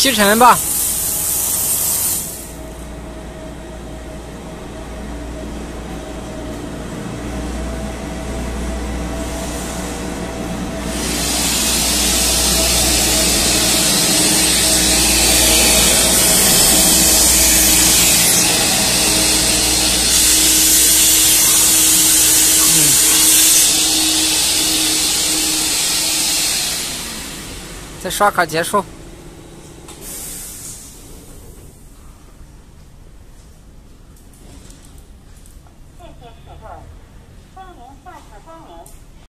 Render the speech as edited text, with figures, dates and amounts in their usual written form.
吸尘吧。 刷卡结束。